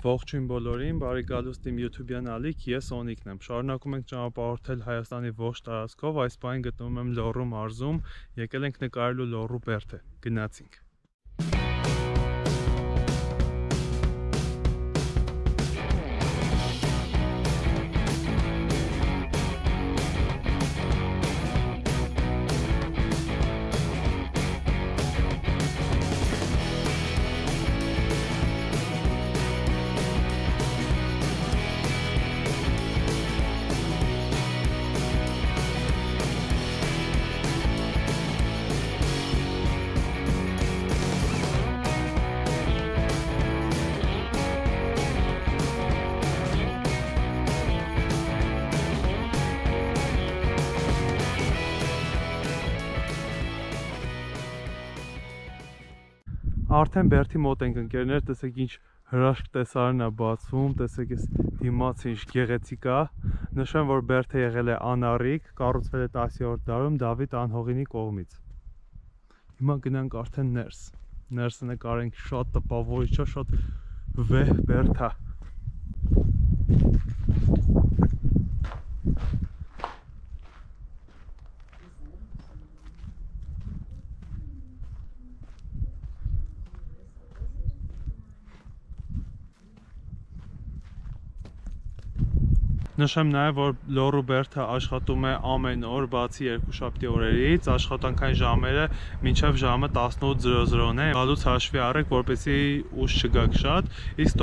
Ողջույն բոլորին, բարի գալուստ իմ YouTube-յան ալիք, ես Օնիկն եմ։ Շարունակում ենք ճանապարհորդել Հայաստանի ողջ տարածքով, այս պահին գտնվում եմ Լոռու մարզում, եկել ենք նկարելու Լոռու բերդը։ Գնացինք։ Արդեն բերդի մոտ ենք ընկերներ, տեսեք ինչ հրաշք տեսարան է բացվում, տեսեք այս դիմացը ինչ գեղեցիկ է, նշեմ, որ բերդը եղել է անառիկ, կառուցվել է 10-րդ դարում Դավիթ անհողինի կողմից։ Հիմա գնանք արդեն ներս, ներսը նկարենք, շատ տպավորիչ է, շատ վեհ բերդ է։ Նշեմ նաև, որ Լոռու բերդը աշխատում է ամեն օր, բացի երկուշաբթի օրերից, աշխատանքային ժամերը մինչև ժամը 18:00-ն է, գալուց հաշվի առեք, որպեսզի ուշ չգաք շատ, իսկ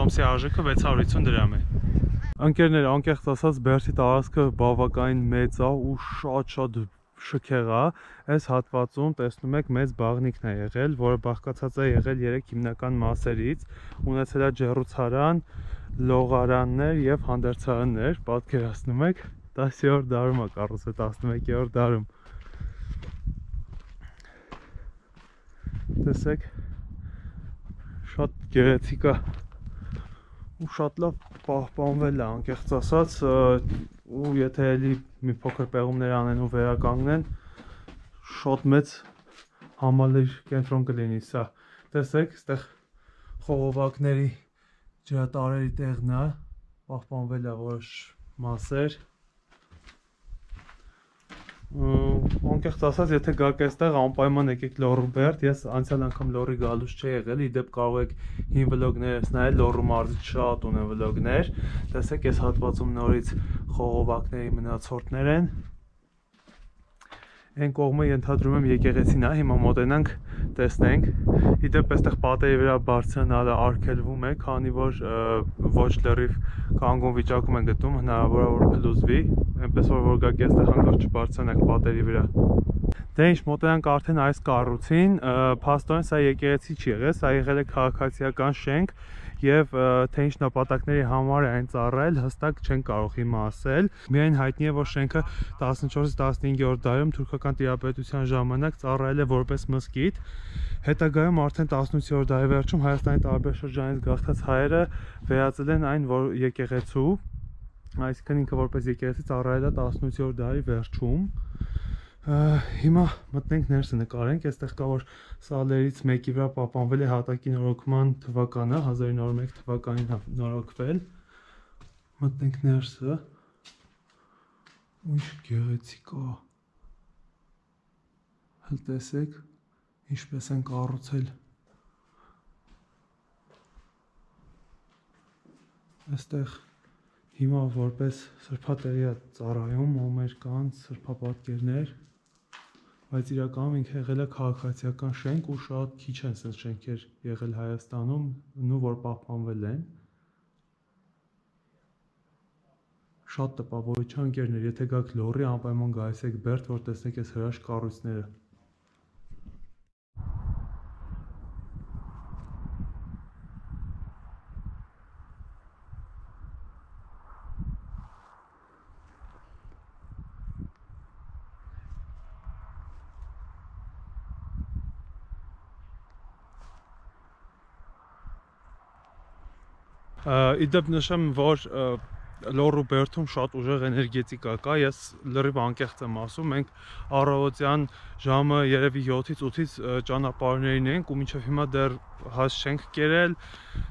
տոմսի արժեքը 650 դրամ է։ Ընկերներ, անկեղծ ասած, բերդի տարածքը բավականին մեծ է ու շատ շքեղ է։ Այս հատվածում տեսնում եք մեծ բաղնիքն է եղել, որը բաղկացած է եղել 3 հիմնական մասերից, ունեցել է ջեռուցարան, լողարաններ և հանդերձարաններ, պատկերացնում եք, 10-րդ դարում է կառուցվել, 11-րդ դարում։ Տեսեք, շատ գեղեցիկ է ու շատ լավ պահպանվել է, անկեղծ ասած, ու եթե էլի մի փոքր պեղումներ անեն ու վերականգնեն, շատ մեծ համալիր կենտրոն կլինի սա։ Տեսեք, այստեղ խողովակների ջրատարերի տեղն է, պահպանվել է որոշ մասեր։ Անկեղծ ասած, եթե գաք այստեղ, անպայման եկեք Լոռու բերդ, ես անցյալ անգամ Լոռի գալուց չի եղել, ի դեպ կարող եք հին վլոգներս նայել, Լոռու մարզից շատ ունեն վլոգներ, տեսեք այս հատվածում նորից խողովակների մնացորդներ են, այն կողմը ենթադրում եմ եկեղեցին է, հիմա մոտենանք, տեսնենք, ի դեպ այստեղ պատերի վրա բարձրանալը արգելվում է, քանի որ ոչ լրիվ կանգուն վիճակում են գտնում, հնարավոր է որ կլուզվի, այնպես որ գաք այստեղ անկախ չբարձրանաք պատերի վրա։ Դե ինչ, մոտենանք արդեն այս կառույցին, փաստորեն սա եկեղեցի չի եղել, սա եղել է քաղաքացիական շենք, և թե ինչ նպատակների համար է այն ծառայել, հստակ չեն կարող հիմա ասել։ Միայն հայտնի է, որ շենքը 14-15-րդ դարում թուրքական տիրապետության ժամանակ ծառայել է որպես մզկիթ։ Հետագայում արդեն 18-րդ դարի վերջում Հայաստանի տարբեր շրջանից գաղթած հայերը վերածել են այն եկեղեցու, այսինքն ինքը որպես եկեղեցի ծառայել է 18-րդ դարի վերջում։ Հիմա մտնենք ներսը նկարենք, այստեղ կա որ սալերից մեկի վրա պահպանվել է հատակի նորոգման թվականը, 1901 թվականին նորոգվել, մտնենք ներսը, ու ինչ գեղեցիկ է, հենց տեսեք, ինչպես են կառուցել, այստեղ հիմա որպես սրբատեղի է ծառայում, մոմեր կան, սրբապատկերներ, բայց իրականում ինքը եղել է քաղաքացիական շենք ու շատ քիչ են սենց շենքեր եղել Հայաստանում, նույն որ պահպանվել են։ Շատ տպավորիչ է ընկերներ, եթե գաք Լոռի, անպայման գալիս եք բերդ, որ տեսնեք այս հրաշք կառույցները։ Իդեպ նշեմ, որ Լոռու բերդում շատ ուժեղ էներգետիկա կա, ես լրիվ անկեղծ եմ ասում, մենք առավոտյան ժամը երևի 7-8-ից ճանապարհներին ենք ու մինչև հիմա դեռ հաց չենք կերել,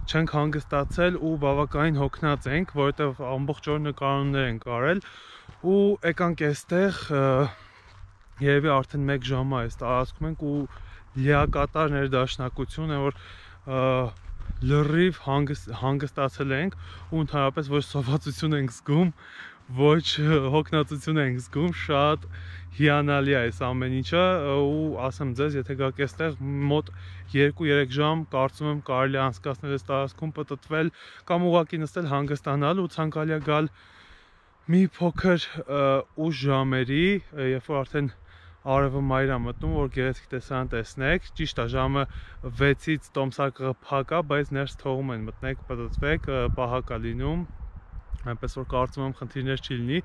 չենք հանգստացել ու բավականին հոգնած ենք, որովհետև ամբողջ օրը նկարումներ ենք արել ու եկանք այստեղ երևի արդեն 1 ժամ է այս տարածքում ենք ու լիակատար ներդաշնակություն է, որ լրիվ հանգստացել ենք ու ընդհանրապես ոչ սովածություն ենք զգում, ոչ հոգնածություն ենք զգում, շատ հիանալի է այս ամեն ինչը ու ասեմ ձեզ, եթե գաք այստեղ մոտ 2-3 ժամ կարծում եմ կարելի անցկացնել այս տարածքում, պտտվել կամ ուղղակի նստել հանգստանալ ու ցանկալի է գալ մի փոքր ուշ ժամերի, երբ որ արդեն արևը մայր է մտնում, որ գեղեցիկ տեսարան տեսնեք, ճիշտ է ժամը 6-ից տոմսակը փակ է, բայց ներս թողում են, մտնեք, պտտվեք, պահակ է լինում, այնպես որ կարծում եմ խնդիրներ չի լինի,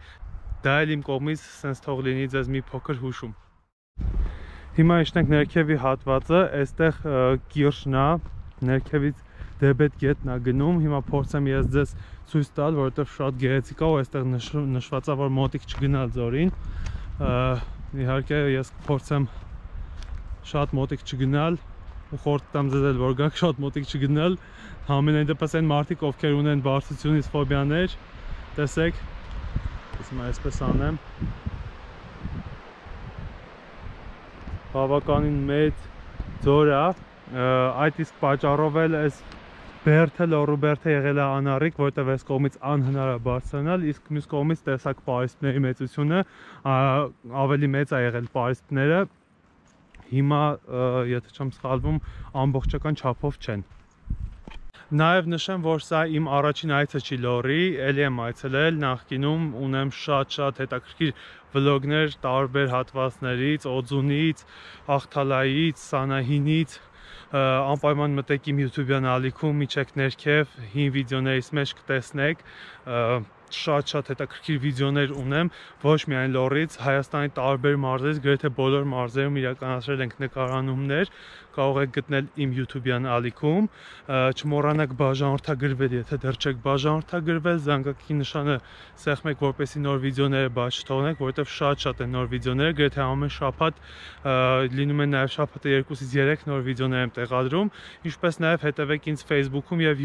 դա էլ իմ կողմից սենց թող լինի ձեզ մի փոքր հուշում։ Հիմա իջնենք ներքևի հատվածը, այստեղ կիրճն է, ներքևից Դեբետ գետն է գնում, հիմա փորձեմ ես ձեզ ցույց տալ, որովհետև շատ գեղեցիկ է ու այստեղ նշված է, որ մոտիկ չգնալ ձորին, իհարկե ես փորձեմ շատ մոտիկ չգնալ ու խորհուրդ տամ ձեզ էլ, որ գաք շատ մոտիկ չգնալ, համենայնդեպս այն մարդիկ, ովքեր ունեն բարձրությունից ֆոբիաներ, տեսեք, հիմա այսպես անեմ, բավականին մեծ ձոր է, այդ իսկ պատճառով էլ այս բերդը, Լոռու բերդը եղել է անառիկ, որտեղ այս կողմից անհնար է բարձրանալ, իսկ մյուս կողմից տեսակ պարիսպների մեծությունը ավելի մեծ է եղել պարիսպները, հիմա, եթե չեմ սխալվում, ամբողջական չափով չեն։ Նաև նշեմ, որ սա իմ առաջին այցը չի Լոռի, էլի եմ այցելել, նախկինում ունեմ շատ-շատ հետաքրքիր վլոգներ տարբեր հատվածներից, Օձունից, Ախթալայից, Սանահինից, անպայման մտեք իմ YouTube-յան ալիքում, իջեք ներքև, հին վիդեոներից մեջ կտեսնեք, շատ-շատ հետաքրքիր վիդեոներ ունեմ, ոչ միայն Լոռից, Հայաստանի տարբեր մարզերից, գրեթե բոլոր մարզերում իրականացրել ենք նկարանումներ, կարող եք գտնել իմ YouTube-յան ալիքում, չմոռանաք բաժանորդագրվել, եթե դեռ չեք բաժանորդագրվել, զանգակի նշանը սեղմեք, որպեսզի նոր վիդեոները բաց չթողնեք, որովհետև շատ-շատ են նոր վիդեոները, գրեթե ամեն շաբաթ լինում են նաև շաբաթը 2-3 նոր վիդեոներ եմ տեղադրում, ինչպես նաև հետևեք ինձ Facebook-ում եւ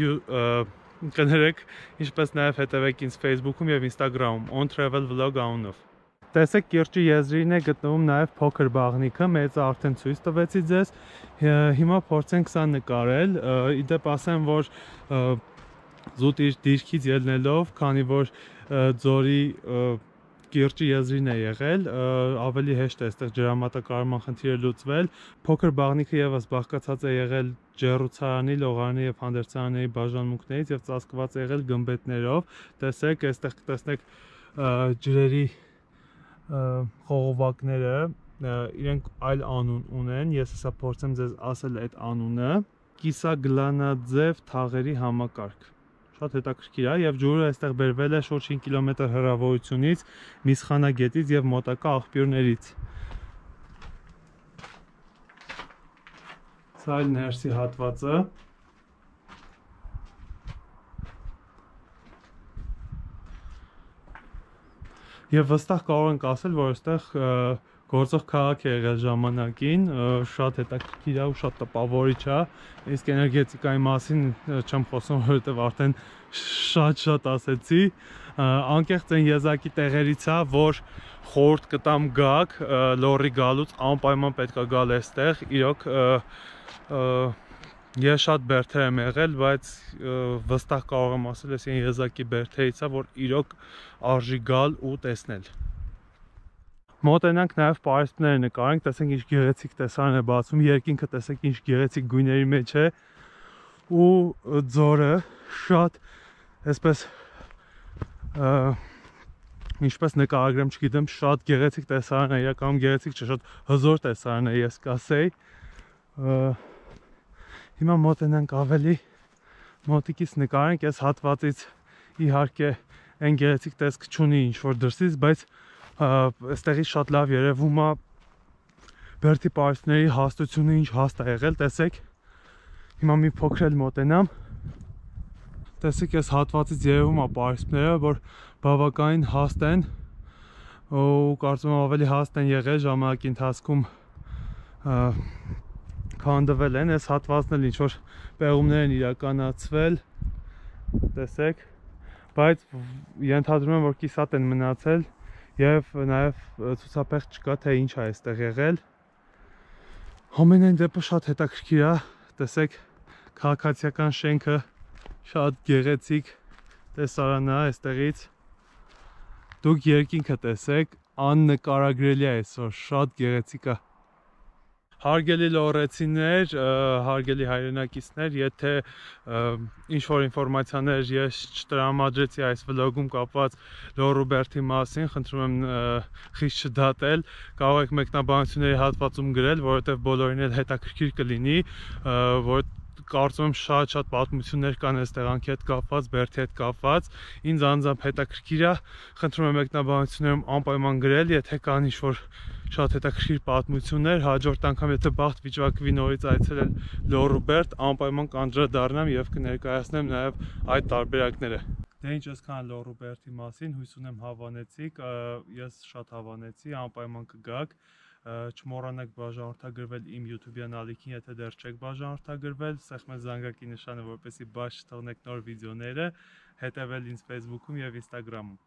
կներեք, ինչպես նաև հետևեք ինձ Facebook-ում և Instagram-ում, On Travel Vlog անունով։ Տեսեք, կիրճի եզրին է գտնվում նաև փոքր բաղնիքը, մեծը արդեն ցույց տվեցի ձեզ, հիմա փորձենք սա նկարել, իդեպ ասեմ, որ զուտ իր դիրքից ելնելով, քանի որ ձորի կիրճի եզրին է եղել, ավելի հեշտ է այստեղ ջրամատակարարման խնդիրը լուծվել, փոքր բաղնիքը ևս բաղկացած է եղել ջեռուցարանի, լողարանի և հանդերձարանների բաժանմունքներից և ծածկված է եղել գմբեթներով, տեսեք, այստեղ կտեսնեք ջրերի խողովակները, իրենք այլ անուն ունեն, ես հեսա փորձեմ ձեզ ասել այդ անունը, կիսագլանաձև թաղերի համակարգ, շատ հետաքրքիր է և ջուրը այստեղ բերվել է շուրջ 5 կիլոմետր հեռավորությունից, Միսխանագետից և մոտակա աղբյուրներից։ Սա այլ ներսի հատվածը։ Եվ վստահ կարող ենք ասել, որ այստեղ գործող քաղաք է եղել ժամանակին, շատ հետաքրքիր է ու շատ տպավորիչ է, իսկ էներգետիկայի մասին չեմ խոսում, որովհետև արդեն շատ-շատ ասեցի, անկեղծ այն եզակի տեղերից է, որ խորհուրդ կտամ գաք, Լոռի գալուց անպայման պետք է գալ այստեղ, իրոք ես շատ բերդեր եմ եղել, բայց վստահ կարող եմ ասել, այս այն եզակի բերդերից է, որ իրոք արժի գալ ու տեսնել։ Մոտենանք նաև պարիսպները նկարենք, տեսենք ինչ գեղեցիկ տեսարան է բացում, երկինքը տեսեք ինչ գեղեցիկ գույների մեջ է ու ձորը շատ այսպես ինչպես նկարագրեմ չգիտեմ, շատ գեղեցիկ տեսարան է, իրականում գեղեցիկ չէ, շատ հզոր տեսարան է ես կասեի, հիմա մոտենանք ավելի մոտիկից նկարենք, այս հատվածից իհարկե այն գեղեցիկ տեսք չունի ինչ-որ դրսից, բայց այստեղից շատ լավ երևում է բերդի պարիսպների հաստությունը ինչ հաստ է եղել, տեսեք, հիմա մի փոքր էլ մոտենամ, տեսեք ես հատվածից երևում է պարիսպները, որ բավականին հաստ են ու կարծում եմ ավելի հաստ են եղել ժամանակի ընթացքում քանդվել են, այս հատվածն էլ ինչ որ պեղումներ են իրականացվել, տեսեք, բայց ենթադրում եմ որ կիսատ են մնացել եւ նաեւ ցուցաբեղ չկա թե ինչ է այստեղ եղել։ Ամենայն դեպքում շատ հետաքրքիր է, տեսեք քաղաքացիական շենքը շատ գեղեցիկ տեսարանն է այստեղից։ Դուք երկինքը տեսեք, աննկարագրելի է այսօր, շատ գեղեցիկ է։ Հարգելի լոռեցիներ, հարգելի հայրենակիցներ, եթե ինչ-որ ինֆորմացիաներ ես չտրամադրեցի այս վլոգում կապված Լոռու բերդի մասին, խնդրում եմ խիստ չդատել, կարող եք մեկնաբանությունների հատվածում գրել, որովհետև բոլորին էլ հետաքրքիր կլինի, որ կարծում եմ շատ-շատ պատմություններ կան այստեղ անքի հետ կապված, բերդի հետ կապված, ինձ անձամբ հետաքրքիր է, խնդրում եմ մեկնաբանություններում անպայման գրել, եթե կան ինչ-որ շատ հետաքրքիր պատմություններ, հաջորդ անգամ եթե բախտ վիճակվի նորից այցելել Լոռու բերդ, անպայման կանդրադառնամ եւ կներկայացնեմ նաեւ այդ տարբերակները։ Դե ինչ ասքան Լոռու բերդի մասին, հույս ունեմ հավանեցիք, ես շատ հավանեցի, անպայման կգաք, չմոռանաք բաժանորդագրվել իմ YouTube-յան ալիքին, եթե դեռ չեք բաժանորդագրվել, սեղ մեզ զանգակի նշանը, որպեսզի բաց չթողնեք նոր վիդեոները, հետևել ինձ Facebook-ում եւ Instagram-ում։